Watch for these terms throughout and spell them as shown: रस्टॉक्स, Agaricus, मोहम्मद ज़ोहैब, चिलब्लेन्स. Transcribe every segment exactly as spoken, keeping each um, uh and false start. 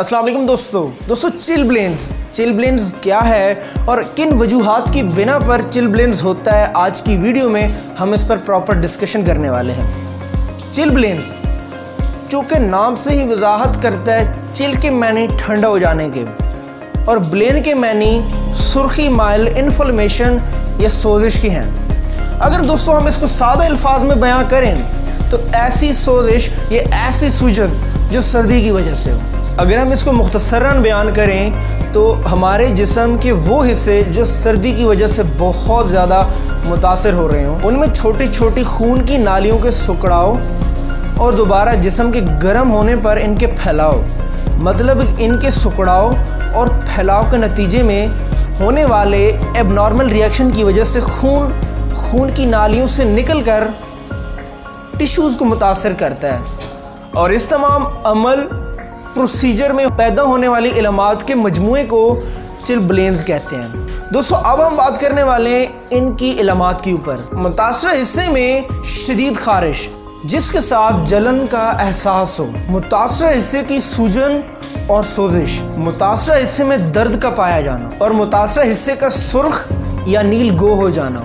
अस्सलाम वालेकुम दोस्तों दोस्तों चिलब्लेन्स चिलब्लेन्स क्या है और किन वजूहात की बिना पर चिलब्लेन्स होता है, आज की वीडियो में हम इस पर प्रॉपर डिस्कशन करने वाले हैं। चिलब्लेन्स जो कि नाम से ही वजाहत करता है, चिल के मानी ठंडा हो जाने के और ब्लेन के मानी सुर्खी, माइल, इन्फ्लेमेशन या सोजिश की हैं। अगर दोस्तों हम इसको सादा अल्फाज में बयां करें तो ऐसी सोजिश या ऐसी सूजन जो सर्दी की वजह से हो। अगर हम इसको मुख्तसरन बयान करें तो हमारे जिस्म के वो हिस्से जो सर्दी की वजह से बहुत ज़्यादा मुतासर हो रहे हों, उनमें छोटी छोटी खून की नालियों के सुकड़ाव और दोबारा जिस्म के गर्म होने पर इनके फैलाव, मतलब इनके सुकड़ाव और फैलाव के नतीजे में होने वाले एबनॉर्मल रिएक्शन की वजह से खून खून की नालियों से निकल कर टिश्यूज़ को मुतासर करता है और इस तमाम अमल प्रोसीजर में पैदा होने वाली इलामात के मजमूए को चिलब्लेन्स कहते हैं। दोस्तों अब हम बात करने वाले हैं इनकी इलामात के ऊपर। मुतासर हिस्से में शदीद खारिश जिसके साथ जलन का एहसास हो, मुतासर हिस्से की सूजन और सोजिश, मुतासर हिस्से में दर्द का पाया जाना और मुतासर हिस्से का सुर्ख या नील गो हो जाना।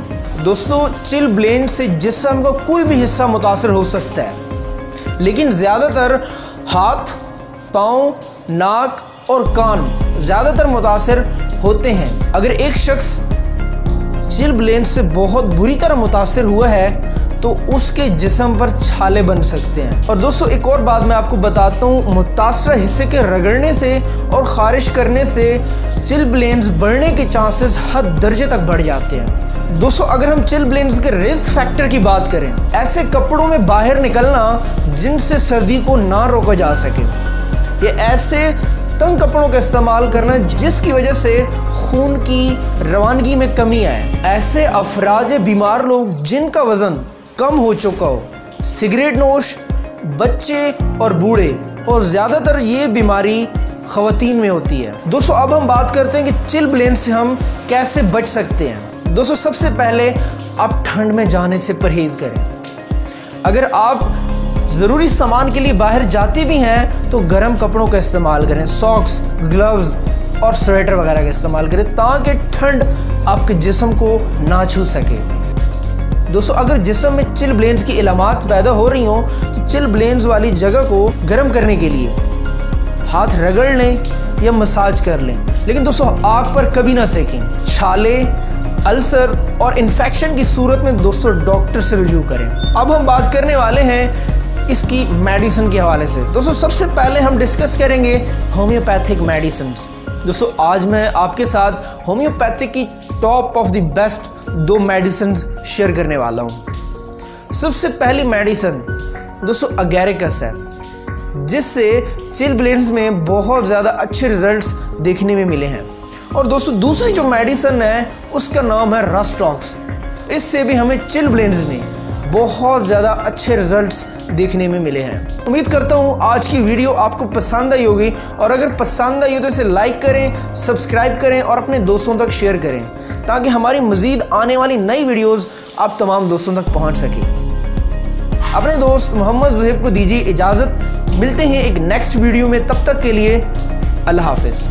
दोस्तों चिलब्लेन्स से जिस्म का कोई भी हिस्सा मुतासर हो सकता है, लेकिन ज़्यादातर हाथ, पाँव, नाक और कान ज़्यादातर मुतासर होते हैं। अगर एक शख्स चिलब्लेन्स से बहुत बुरी तरह मुतासर हुआ है तो उसके जिस्म पर छाले बन सकते हैं। और दोस्तों एक और बात मैं आपको बताता हूँ, मुतासर हिस्से के रगड़ने से और ख़ारिश करने से चिलब्लेन्स बढ़ने के चांसेस हद दर्जे तक बढ़ जाते हैं। दोस्तों अगर हम चिलब्लेन्स के रिस्क फैक्टर की बात करें, ऐसे कपड़ों में बाहर निकलना जिनसे सर्दी को ना रोका जा सके, ये ऐसे तंग कपड़ों का इस्तेमाल करना जिसकी वजह से खून की रवानगी में कमी आए, ऐसे अफराज बीमार लोग जिनका वज़न कम हो चुका हो, सिगरेट नोश, बच्चे और बूढ़े, और ज़्यादातर ये बीमारी ख़वातीन में होती है। दोस्तों अब हम बात करते हैं कि चिलब्लेन्स से हम कैसे बच सकते हैं। दोस्तों सबसे पहले आप ठंड में जाने से परहेज़ करें। अगर आप ज़रूरी सामान के लिए बाहर जाते भी हैं तो गर्म कपड़ों का इस्तेमाल करें, सॉक्स, ग्लव्स और स्वेटर वगैरह का इस्तेमाल करें ताकि ठंड आपके जिस्म को ना छू सके। दोस्तों अगर जिस्म में चिलब्लेन्स की इलामात पैदा हो रही हों तो चिलब्लेन्स वाली जगह को गर्म करने के लिए हाथ रगड़ लें या मसाज कर लें, लेकिन दोस्तों आग पर कभी ना सेकें। छाले, अल्सर और इन्फेक्शन की सूरत में दोस्तों डॉक्टर से रुजू करें। अब हम बात करने वाले हैं इसकी मेडिसिन के हवाले से। दोस्तों सबसे पहले हम डिस्कस करेंगे होम्योपैथिक मेडिसिन। दोस्तों आज मैं आपके साथ होम्योपैथिक की टॉप ऑफ द बेस्ट दो मेडिसिन शेयर करने वाला हूँ। सबसे पहली मेडिसिन दोस्तों अगेरिकस है, जिससे चिलब्लेन्स में बहुत ज़्यादा अच्छे रिजल्ट्स देखने में मिले हैं। और दोस्तों दूसरी जो मेडिसिन है उसका नाम है रस्टॉक्स। इससे भी हमें चिलब्लेन्स में बहुत ज़्यादा अच्छे रिजल्ट्स देखने में मिले हैं। उम्मीद करता हूँ आज की वीडियो आपको पसंद आई होगी, और अगर पसंद आई हो तो इसे लाइक करें, सब्सक्राइब करें और अपने दोस्तों तक शेयर करें ताकि हमारी मज़ीद आने वाली नई वीडियोस आप तमाम दोस्तों तक पहुँच सके। अपने दोस्त मोहम्मद ज़ोहैब को दीजिए इजाज़त, मिलते हैं एक नेक्स्ट वीडियो में। तब तक के लिए अल्लाह हाफ़िज़।